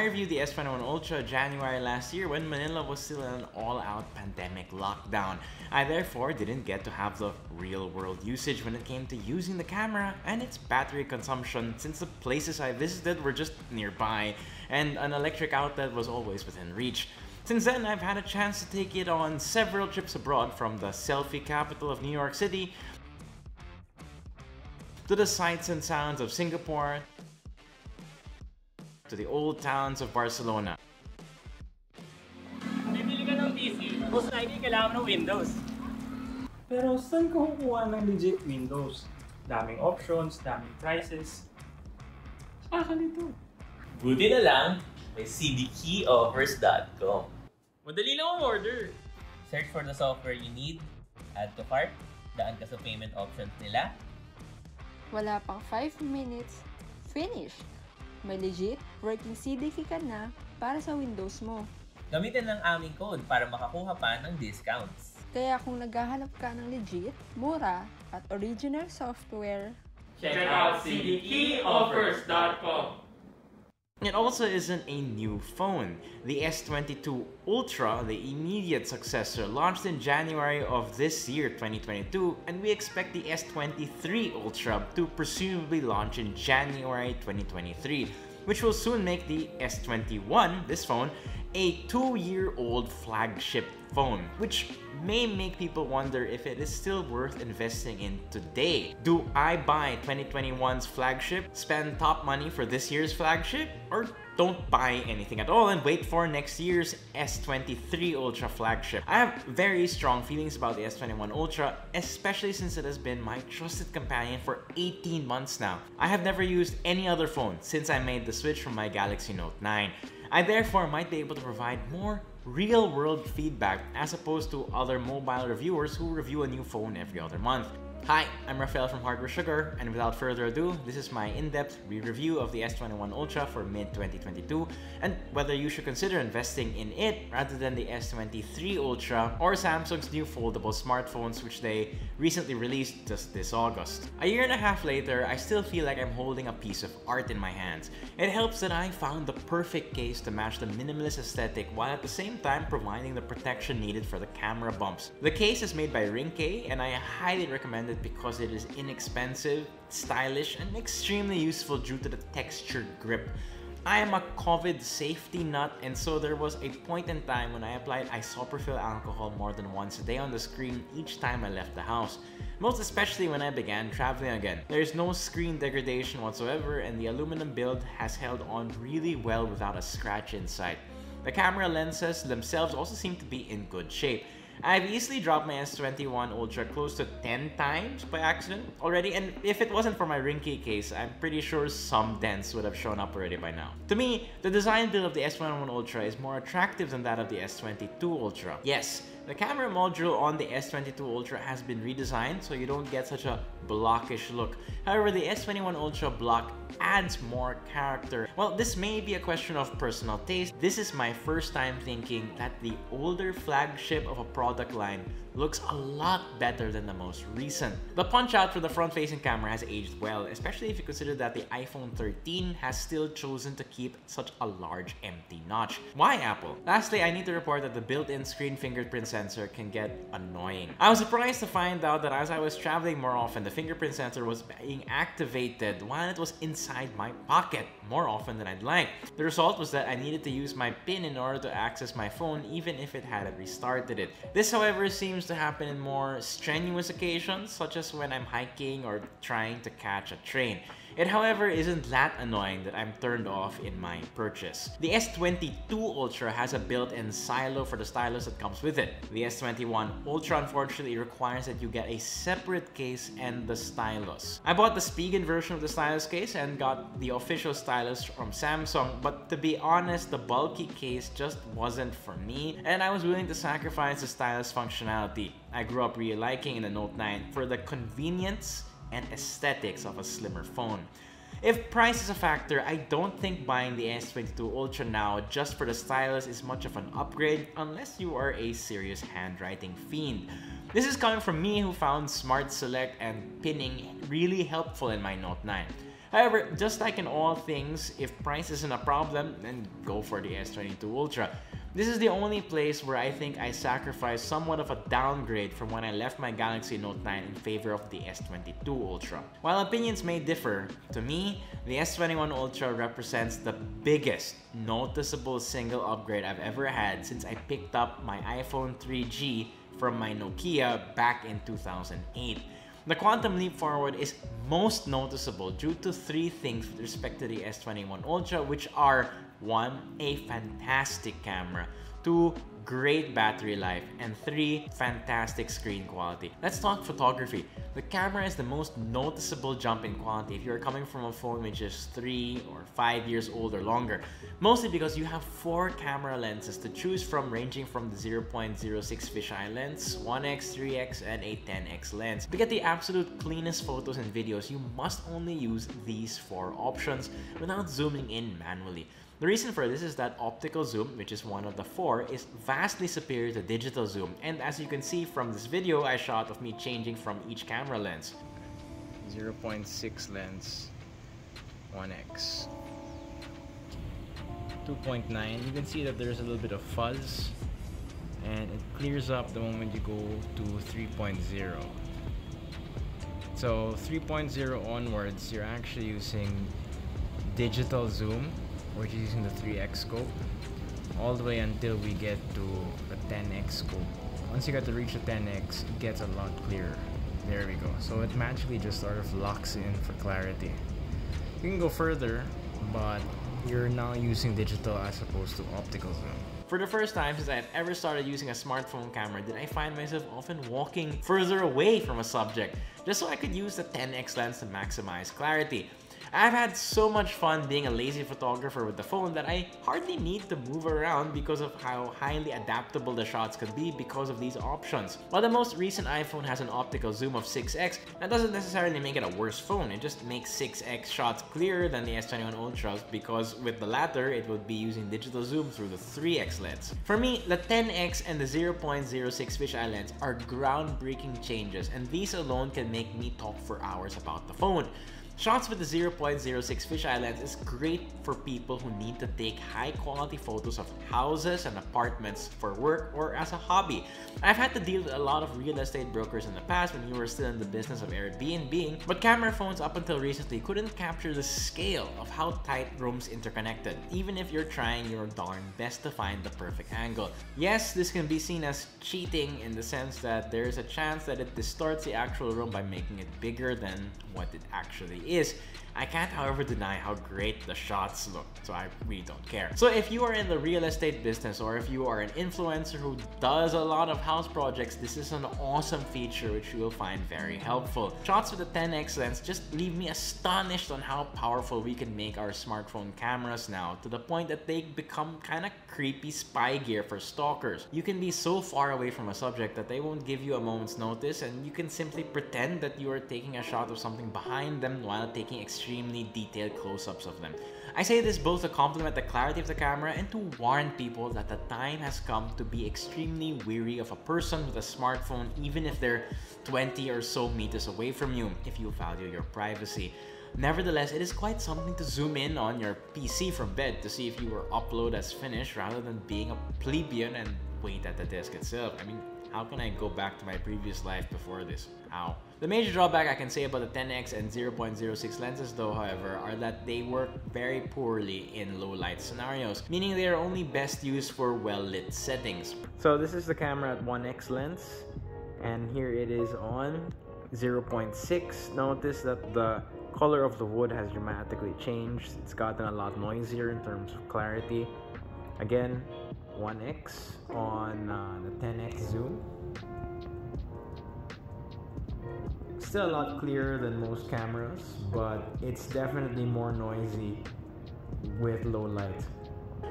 I reviewed the S21 Ultra January last year when Manila was still in an all-out pandemic lockdown. I therefore didn't get to have the real-world usage when it came to using the camera and its battery consumption, since the places I visited were just nearby and an electric outlet was always within reach. Since then, I've had a chance to take it on several trips abroad, from the selfie capital of New York City to the sights and sounds of Singapore, to the old towns of Barcelona. Bibili ka ng PC, most likely kailangan ng Windows. Pero saan ko kukuha ng legit Windows? Daming options, daming prices. Saka nito. Buti na lang, may CDkeyoffers.com. Madali lang ang order. Search for the software you need, add to cart, daan ka sa payment options nila. Wala pang 5 minutes, finish! May legit working CDK ka na para sa Windows mo. Gamitin lang aming code para makakuha pa ng discounts. Kaya kung naghahanap ka ng legit, mura at original software, check out CDkeyoffers.com. It also isn't a new phone. The S22 Ultra, the immediate successor, launched in January of this year, 2022, and we expect the S23 Ultra to presumably launch in January 2023, which will soon make the S21, this phone, a two-year-old flagship phone, which may make people wonder if it is still worth investing in today. Do I buy 2021's flagship, spend top money for this year's flagship, or don't buy anything at all and wait for next year's S23 Ultra flagship? I have very strong feelings about the S21 Ultra, especially since it has been my trusted companion for 18 months now. I have never used any other phone since I made the switch from my Galaxy Note 9. I therefore might be able to provide more real-world feedback as opposed to other mobile reviewers who review a new phone every other month. Hi, I'm Rafael from Hardware Sugar, and without further ado, this is my in-depth re-review of the S21 Ultra for mid-2022 and whether you should consider investing in it rather than the S23 Ultra or Samsung's new foldable smartphones, which they recently released just this August. A year and a half later, I still feel like I'm holding a piece of art in my hands. It helps that I found the perfect case to match the minimalist aesthetic while at the same time providing the protection needed for the camera bumps. The case is made by Ringke, and I highly recommend it because it is inexpensive, stylish, and extremely useful due to the textured grip. I am a COVID safety nut, and so there was a point in time when I applied isopropyl alcohol more than once a day on the screen each time I left the house, most especially when I began traveling again. There is no screen degradation whatsoever, and the aluminum build has held on really well without a scratch in sight. The camera lenses themselves also seem to be in good shape. I've easily dropped my S21 Ultra close to 10 times by accident already, and if it wasn't for my Ringke case, I'm pretty sure some dents would have shown up already by now. To me, the design build of the S21 Ultra is more attractive than that of the S22 Ultra. Yes, the camera module on the S22 Ultra has been redesigned so you don't get such a blockish look. However, the S21 Ultra block adds more character. Well, this may be a question of personal taste. This is my first time thinking that the older flagship of a product line looks a lot better than the most recent. The punch out for the front-facing camera has aged well, especially if you consider that the iPhone 13 has still chosen to keep such a large empty notch. Why, Apple? Lastly, I need to report that the built-in screen fingerprint sensor can get annoying. I was surprised to find out that as I was traveling more often, the fingerprint sensor was being activated while it was inside my pocket more often than I'd like. The result was that I needed to use my PIN in order to access my phone, even if it hadn't restarted it. This, however, seems to happen in more strenuous occasions, such as when I'm hiking or trying to catch a train. It, however, isn't that annoying that I'm turned off in my purchase. The S22 Ultra has a built-in silo for the stylus that comes with it. The S21 Ultra, unfortunately, requires that you get a separate case and the stylus. I bought the Spigen version of the stylus case and got the official stylus from Samsung, but to be honest, the bulky case just wasn't for me, and I was willing to sacrifice the stylus functionality I grew up really liking in the Note 9 for the convenience and aesthetics of a slimmer phone. If price is a factor, I don't think buying the S22 Ultra now just for the stylus is much of an upgrade unless you are a serious handwriting fiend. This is coming from me, who found Smart Select and pinning really helpful in my Note 9. However, just like in all things, if price isn't a problem, then go for the S22 Ultra. This is the only place where I think I sacrificed somewhat of a downgrade from when I left my Galaxy Note 9 in favor of the S22 Ultra. While opinions may differ, to me, the S21 Ultra represents the biggest noticeable single upgrade I've ever had since I picked up my iPhone 3G from my Nokia back in 2008. The quantum leap forward is most noticeable due to three things with respect to the S21 Ultra, which are: 1. A fantastic camera. 2. Great battery life. And 3. Fantastic screen quality. Let's talk photography. The camera is the most noticeable jump in quality if you're coming from a phone which is 3 or 5 years old or longer. Mostly because you have 4 camera lenses to choose from, ranging from the 0.06 fisheye lens, 1x, 3x, and a 10x lens. To get the absolute cleanest photos and videos, you must only use these 4 options without zooming in manually. The reason for this is that optical zoom, which is one of the 4, is vastly superior to digital zoom. And as you can see from this video I shot of me changing from each camera lens. 0.6 lens, 1x, 2.9. You can see that there's a little bit of fuzz and it clears up the moment you go to 3.0. So 3.0 onwards, you're actually using digital zoom, which is using the 3x scope, all the way until we get to the 10x scope. Once you get to reach the 10x, it gets a lot clearer. There we go. So it magically just sort of locks in for clarity. You can go further, but you're now using digital as opposed to optical zoom. For the first time since I've ever started using a smartphone camera did I find myself often walking further away from a subject just so I could use the 10x lens to maximize clarity. I've had so much fun being a lazy photographer with the phone that I hardly need to move around because of how highly adaptable the shots could be because of these options. While the most recent iPhone has an optical zoom of 6x, that doesn't necessarily make it a worse phone. It just makes 6x shots clearer than the S21 Ultras because with the latter, it would be using digital zoom through the 3x lens. For me, the 10x and the 0.06 fisheye lens are groundbreaking changes, and these alone can make me talk for hours about the phone. Shots with the 0.06 fisheye lens is great for people who need to take high quality photos of houses and apartments for work or as a hobby. I've had to deal with a lot of real estate brokers in the past when you were still in the business of Airbnb, but camera phones up until recently couldn't capture the scale of how tight rooms interconnected, even if you're trying your darn best to find the perfect angle. Yes, this can be seen as cheating in the sense that there's a chance that it distorts the actual room by making it bigger than what it actually is. I can't, however, deny how great the shots look, so I really don't care. So if you are in the real estate business or if you are an influencer who does a lot of house projects, this is an awesome feature which you will find very helpful. Shots with a 10x lens just leave me astonished on how powerful we can make our smartphone cameras now, to the point that they become kind of creepy spy gear for stalkers. You can be so far away from a subject that they won't give you a moment's notice, and you can simply pretend that you are taking a shot of something behind them while taking extremely detailed close-ups of them. I say this both to compliment the clarity of the camera and to warn people that the time has come to be extremely wary of a person with a smartphone, even if they're 20 or so meters away from you, if you value your privacy. Nevertheless, it is quite something to zoom in on your PC from bed to see if your upload has finished rather than being a plebeian and wait at the desk itself. I mean, how can I go back to my previous life before this? Ow. The major drawback I can say about the 10x and 0.06 lenses though, however, are that they work very poorly in low light scenarios, meaning they are only best used for well lit settings. So this is the camera at 1x lens, and here it is on 0.6. Notice that the color of the wood has dramatically changed. It's gotten a lot noisier in terms of clarity. Again, 1x on the 10x zoom. Still a lot clearer than most cameras, but it's definitely more noisy with low light.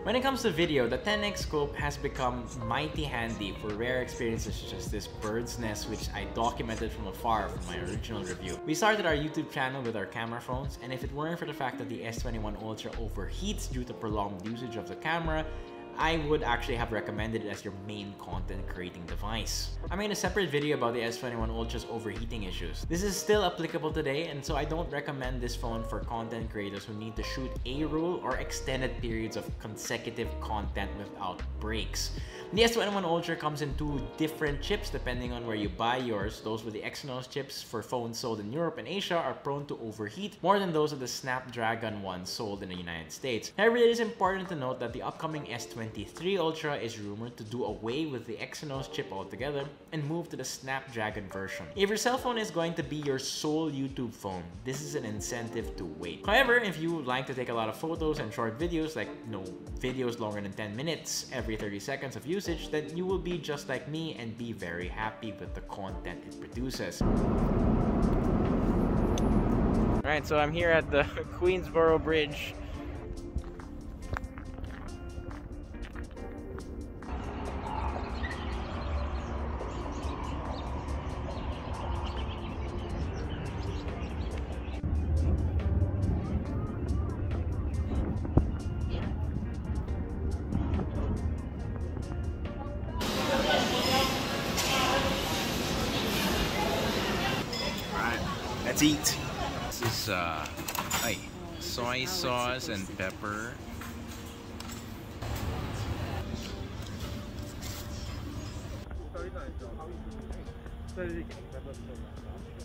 When it comes to video, the 10x scope has become mighty handy for rare experiences such as this bird's nest, which I documented from afar from my original review. We started our YouTube channel with our camera phones, and if it weren't for the fact that the S21 Ultra overheats due to prolonged usage of the camera, I would actually have recommended it as your main content creating device. I made a separate video about the S21 Ultra's overheating issues. This is still applicable today, and so I don't recommend this phone for content creators who need to shoot A-roll or extended periods of consecutive content without breaks. The S21 Ultra comes in two different chips depending on where you buy yours. Those with the Exynos chips for phones sold in Europe and Asia are prone to overheat more than those of the Snapdragon ones sold in the United States. However, it is important to note that the upcoming S23 Ultra is rumored to do away with the Exynos chip altogether and move to the Snapdragon version. If your cell phone is going to be your sole YouTube phone, this is an incentive to wait. However, if you like to take a lot of photos and short videos, like no videos longer than 10 minutes every 30 seconds of usage, then you will be just like me and be very happy with the content it produces. Alright, so I'm here at the Queensboro Bridge. Let's eat. This is soy sauce and pepper.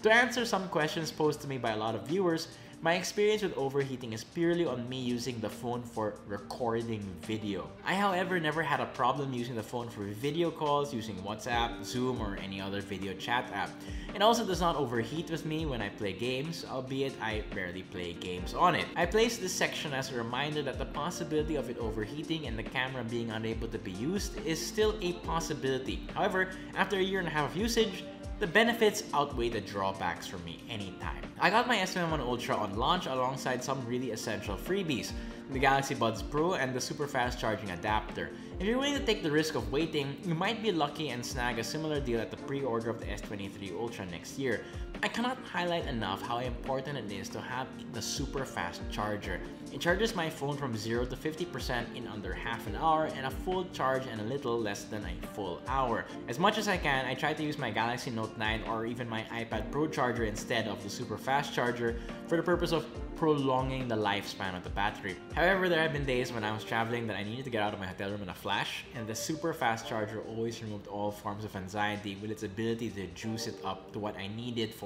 To answer some questions posed to me by a lot of viewers, my experience with overheating is purely on me using the phone for recording video. I, however, never had a problem using the phone for video calls using WhatsApp, Zoom, or any other video chat app. It also does not overheat with me when I play games, albeit I rarely play games on it. I placed this section as a reminder that the possibility of it overheating and the camera being unable to be used is still a possibility. However, after a year and a half of usage, the benefits outweigh the drawbacks for me anytime. I got my S21 Ultra on launch alongside some really essential freebies, the Galaxy Buds Pro and the super fast charging adapter. If you're willing to take the risk of waiting, you might be lucky and snag a similar deal at the pre-order of the S23 Ultra next year. I cannot highlight enough how important it is to have the super fast charger. It charges my phone from 0 to 50% in under half an hour, and a full charge in a little less than a full hour. As much as I can, I try to use my Galaxy Note 9 or even my iPad Pro charger instead of the super fast charger for the purpose of prolonging the lifespan of the battery. However, there have been days when I was traveling that I needed to get out of my hotel room in a flash, and the super fast charger always removed all forms of anxiety with its ability to juice it up to what I need it for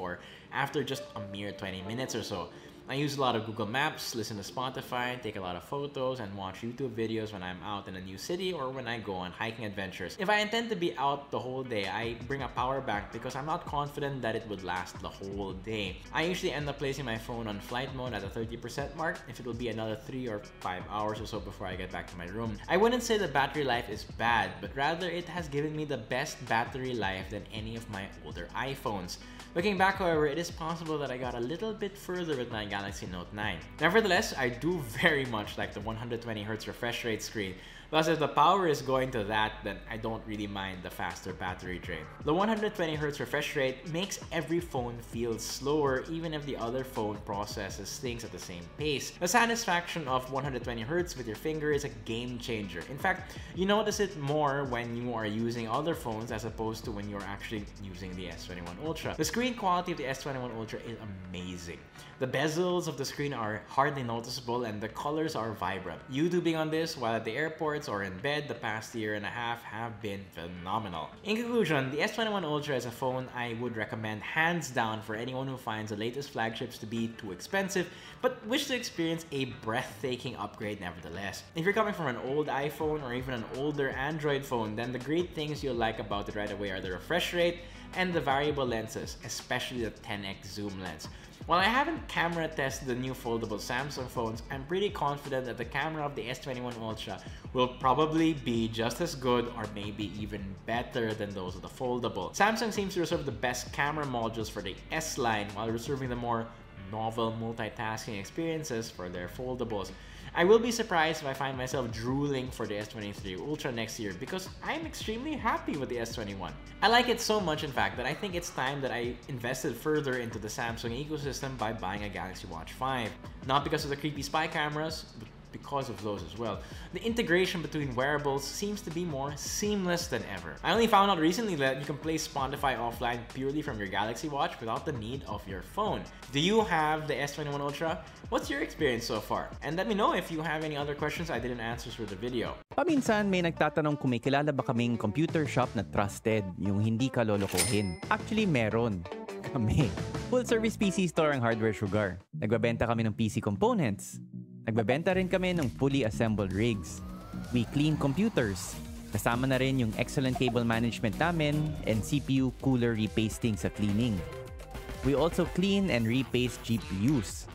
after just a mere 20 minutes or so. I use a lot of Google Maps, listen to Spotify, take a lot of photos, and watch YouTube videos when I'm out in a new city or when I go on hiking adventures. If I intend to be out the whole day, I bring a power bank because I'm not confident that it would last the whole day. I usually end up placing my phone on flight mode at the 30% mark if it will be another 3 or 5 hours or so before I get back to my room. I wouldn't say the battery life is bad, but rather it has given me the best battery life than any of my older iPhones. Looking back, however, it is possible that I got a little bit further with my Galaxy Note 9. Nevertheless, I do very much like the 120Hz refresh rate screen. Plus, if the power is going to that, then I don't really mind the faster battery drain. The 120Hz refresh rate makes every phone feel slower, even if the other phone processes things at the same pace. The satisfaction of 120Hz with your finger is a game changer. In fact, you notice it more when you are using other phones as opposed to when you're actually using the S21 Ultra. The screen quality of the S21 Ultra is amazing. The bezels of the screen are hardly noticeable and the colors are vibrant. YouTubing on this while at the airport or in bed the past year and a half have been phenomenal. In conclusion, the S21 Ultra is a phone I would recommend hands down for anyone who finds the latest flagships to be too expensive, but wish to experience a breathtaking upgrade nevertheless. If you're coming from an old iPhone or even an older Android phone, then the great things you'll like about it right away are the refresh rate and the variable lenses, especially the 10x zoom lens. While I haven't camera tested the new foldable Samsung phones, I'm pretty confident that the camera of the S21 Ultra will probably be just as good or maybe even better than those of the foldable. Samsung seems to reserve the best camera modules for the S line while reserving the more novel multitasking experiences for their foldables. I will be surprised if I find myself drooling for the S23 Ultra next year because I'm extremely happy with the S21. I like it so much, in fact, that I think it's time that I invested further into the Samsung ecosystem by buying a Galaxy Watch 5. Not because of the creepy spy cameras, but because of those as well. The integration between wearables seems to be more seamless than ever. I only found out recently that you can play Spotify offline purely from your Galaxy Watch without the need of your phone. Do you have the S21 Ultra? What's your experience so far? And let me know if you have any other questions I didn't answer through the video. Paminsan may nagtatanong kung may kilala ba kaming computer shop na trusted, yung hindi ka lolokohin. Actually, meron. Kami. Full-service PC store ang Hardware Sugar. Nagbabenta kami ng PC components. Nagbabenta rin kami ng fully assembled rigs. We clean computers. Kasama na rin yung excellent cable management namin and CPU cooler repasting sa cleaning. We also clean and repaste GPUs.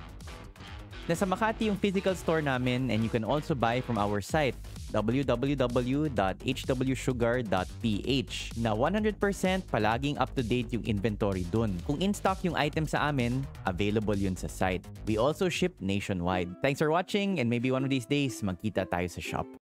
Nasa Makati yung physical store namin, and you can also buy from our site, www.hwsugar.ph, na 100% palaging up-to-date yung inventory dun. Kung in-stock yung item sa amin, available yun sa site. We also ship nationwide. Thanks for watching, and maybe one of these days, magkita tayo sa shop.